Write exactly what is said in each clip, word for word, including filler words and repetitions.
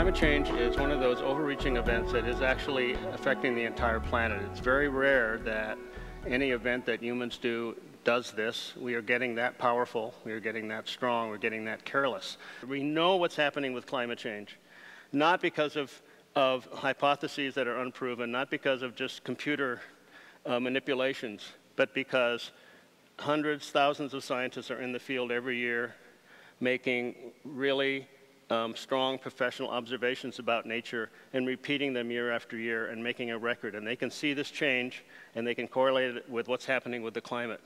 Climate change is one of those overreaching events that is actually affecting the entire planet. It's very rare that any event that humans do does this. We are getting that powerful, we are getting that strong, we're getting that careless. We know what's happening with climate change, not because of, of hypotheses that are unproven, not because of just computer uh, manipulations, but because hundreds, thousands of scientists are in the field every year making really Um, strong professional observations about nature and repeating them year after year and making a record. And they can see this change and they can correlate it with what's happening with the climate.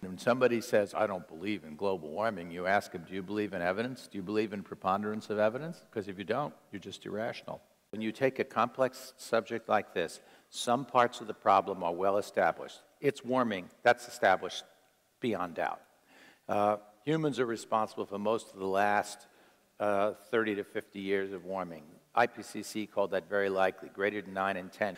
When somebody says, I don't believe in global warming, you ask them, do you believe in evidence? Do you believe in preponderance of evidence? Because if you don't, you're just irrational. When you take a complex subject like this, some parts of the problem are well established. It's warming, that's established beyond doubt. Uh, humans are responsible for most of the last Uh, thirty to fifty years of warming. I P C C called that very likely, greater than nine and ten.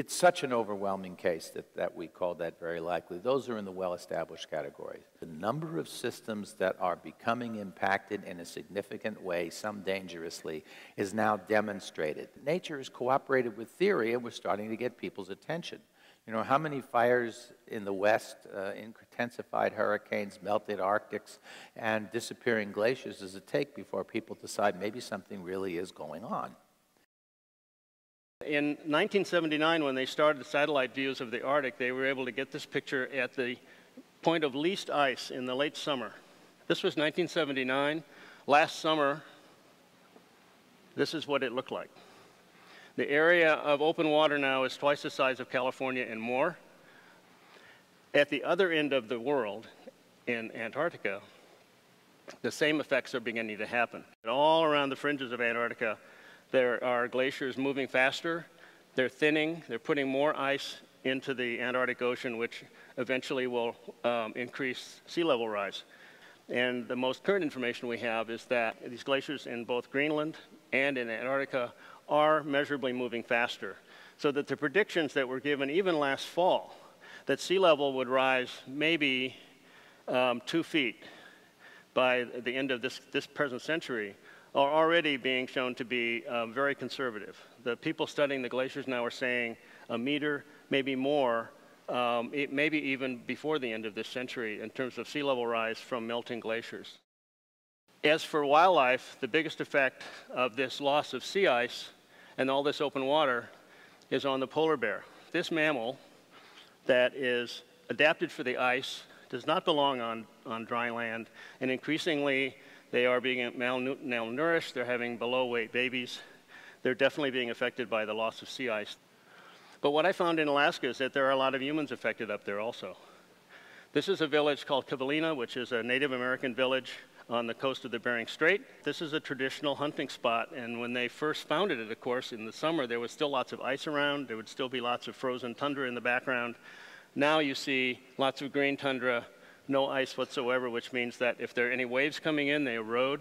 It's such an overwhelming case that, that we called that very likely. Those are in the well-established categories. The number of systems that are becoming impacted in a significant way, some dangerously, is now demonstrated. Nature has cooperated with theory and we're starting to get people's attention. You know, how many fires in the West, uh, intensified hurricanes, melted Arctics, and disappearing glaciers does it take before people decide maybe something really is going on? In nineteen seventy-nine, when they started satellite views of the Arctic, they were able to get this picture at the point of least ice in the late summer. This was nineteen seventy-nine. Last summer, this is what it looked like. The area of open water now is twice the size of California and more. At the other end of the world, in Antarctica, the same effects are beginning to happen. All around the fringes of Antarctica, there are glaciers moving faster, they're thinning, they're putting more ice into the Antarctic Ocean, which eventually will um, increase sea level rise. And the most current information we have is that these glaciers in both Greenland and in Antarctica are measurably moving faster, so that the predictions that were given even last fall, that sea level would rise maybe um, two feet by the end of this, this present century, are already being shown to be um, very conservative. The people studying the glaciers now are saying a meter, maybe more, um, it, maybe even before the end of this century in terms of sea level rise from melting glaciers. As for wildlife, the biggest effect of this loss of sea ice and all this open water is on the polar bear. This mammal that is adapted for the ice does not belong on, on dry land, and increasingly they are being malnourished, they're having below weight babies, they're definitely being affected by the loss of sea ice. But what I found in Alaska is that there are a lot of humans affected up there also. This is a village called Kivalina, which is a Native American village on the coast of the Bering Strait. This is a traditional hunting spot, and when they first founded it, of course, in the summer, there was still lots of ice around, there would still be lots of frozen tundra in the background. Now you see lots of green tundra, no ice whatsoever, which means that if there are any waves coming in, they erode.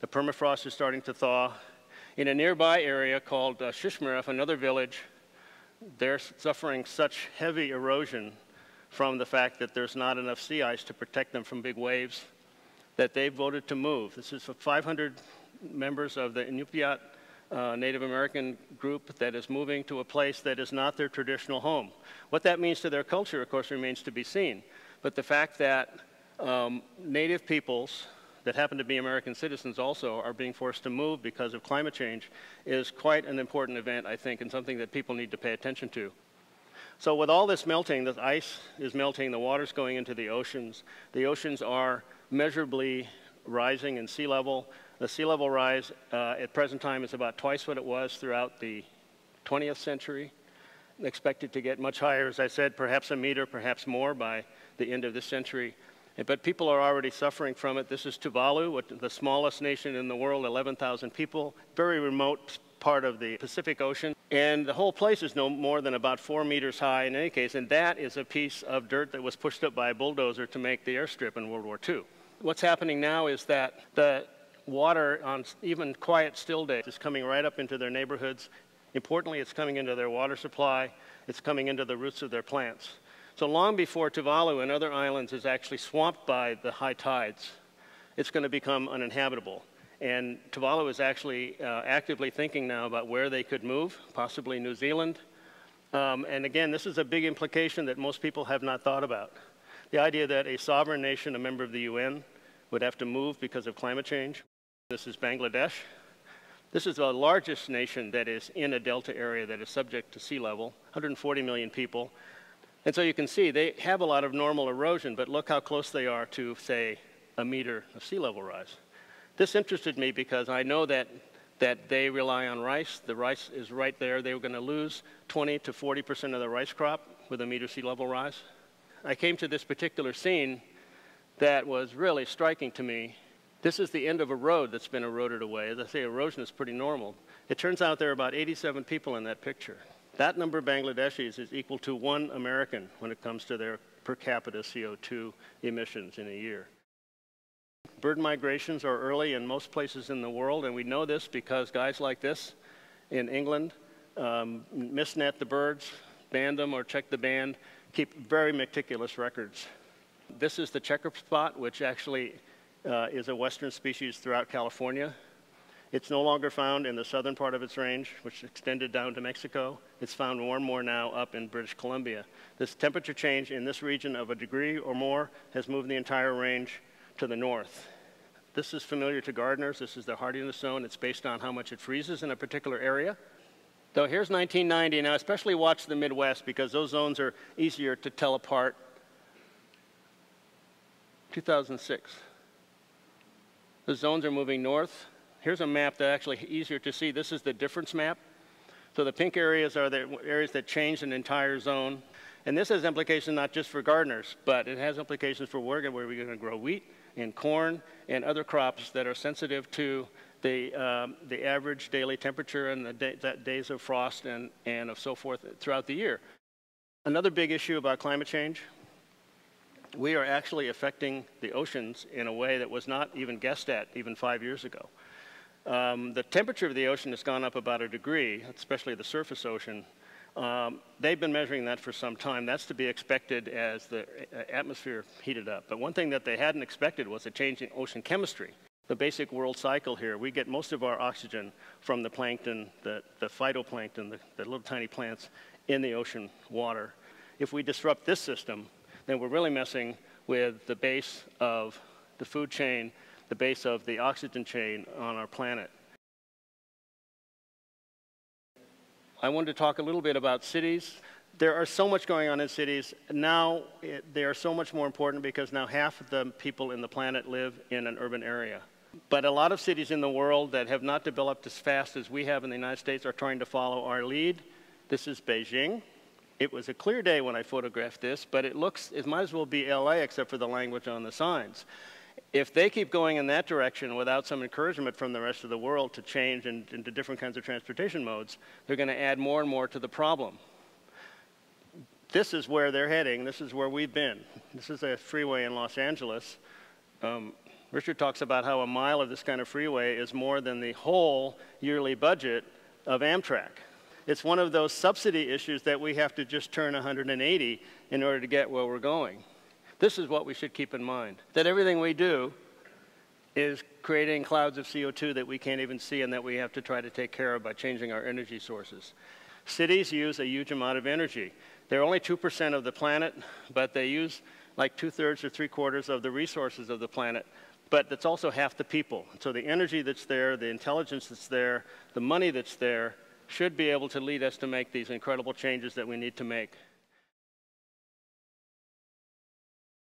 The permafrost is starting to thaw. In a nearby area called uh, Shishmaref, another village, they're suffering such heavy erosion from the fact that there's not enough sea ice to protect them from big waves that they voted to move. This is for five hundred members of the Inupiat uh, Native American group that is moving to a place that is not their traditional home. What that means to their culture, of course, remains to be seen. But the fact that um, Native peoples that happen to be American citizens also are being forced to move because of climate change is quite an important event, I think, and something that people need to pay attention to. So with all this melting, the ice is melting, the water's going into the oceans. The oceans are measurably rising in sea level. The sea level rise uh, at present time is about twice what it was throughout the twentieth century. Expected to get much higher, as I said, perhaps a meter, perhaps more by the end of this century. But people are already suffering from it. This is Tuvalu, the smallest nation in the world, eleven thousand people, very remote part of the Pacific Ocean. And the whole place is no more than about four meters high in any case, and that is a piece of dirt that was pushed up by a bulldozer to make the airstrip in World War Two. What's happening now is that the water on even quiet still days is coming right up into their neighborhoods. Importantly, it's coming into their water supply, it's coming into the roots of their plants. So long before Tuvalu and other islands is actually swamped by the high tides, it's going to become uninhabitable. And Tuvalu is actually uh, actively thinking now about where they could move, possibly New Zealand. Um, and again, this is a big implication that most people have not thought about. The idea that a sovereign nation, a member of the U N, would have to move because of climate change. This is Bangladesh. This is the largest nation that is in a delta area that is subject to sea level, one hundred forty million people. And so you can see they have a lot of normal erosion, but look how close they are to, say, a meter of sea level rise. This interested me because I know that, that they rely on rice. The rice is right there. They were going to lose twenty to forty percent of the rice crop with a meter sea level rise. I came to this particular scene that was really striking to me. This is the end of a road that's been eroded away. As I say, erosion is pretty normal. It turns out there are about eighty-seven people in that picture. That number of Bangladeshis is equal to one American when it comes to their per capita C O two emissions in a year. Bird migrations are early in most places in the world, and we know this because guys like this in England um, misnet the birds, ban them or check the band, keep very meticulous records. This is the checker spot, which actually uh, is a western species throughout California. It's no longer found in the southern part of its range, which extended down to Mexico. It's found more and more now up in British Columbia. This temperature change in this region of a degree or more has moved the entire range to the north. This is familiar to gardeners. This is the hardiness zone. It's based on how much it freezes in a particular area. So here's nineteen ninety. Now, especially watch the Midwest because those zones are easier to tell apart. two thousand six. The zones are moving north. Here's a map that's actually easier to see. This is the difference map. So the pink areas are the areas that change an entire zone. And this has implications not just for gardeners, but it has implications for where we're going to grow wheat and corn and other crops that are sensitive to the, um, the average daily temperature and the day, that days of frost and, and of so forth throughout the year. Another big issue about climate change, we are actually affecting the oceans in a way that was not even guessed at even five years ago. Um, the temperature of the ocean has gone up about a degree, especially the surface ocean. Um, they've been measuring that for some time. That's to be expected as the atmosphere heated up. But one thing that they hadn't expected was a change in ocean chemistry. The basic world cycle here, we get most of our oxygen from the plankton, the, the phytoplankton, the, the little tiny plants in the ocean water. If we disrupt this system, then we're really messing with the base of the food chain, the base of the oxygen chain on our planet. I wanted to talk a little bit about cities. There are so much going on in cities. Now it, they are so much more important because now half of the people in the planet live in an urban area. But a lot of cities in the world that have not developed as fast as we have in the United States are trying to follow our lead. This is Beijing. It was a clear day when I photographed this, but it looks, it might as well be L A except for the language on the signs. If they keep going in that direction without some encouragement from the rest of the world to change and, into different kinds of transportation modes, they're going to add more and more to the problem. This is where they're heading. This is where we've been. This is a freeway in Los Angeles. Um, Richard talks about how a mile of this kind of freeway is more than the whole yearly budget of Amtrak. It's one of those subsidy issues that we have to just turn one hundred eighty in order to get where we're going. This is what we should keep in mind, that everything we do is creating clouds of C O two that we can't even see and that we have to try to take care of by changing our energy sources. Cities use a huge amount of energy. They're only two percent of the planet, but they use like two-thirds or three-quarters of the resources of the planet, but that's also half the people. So the energy that's there, the intelligence that's there, the money that's there should be able to lead us to make these incredible changes that we need to make.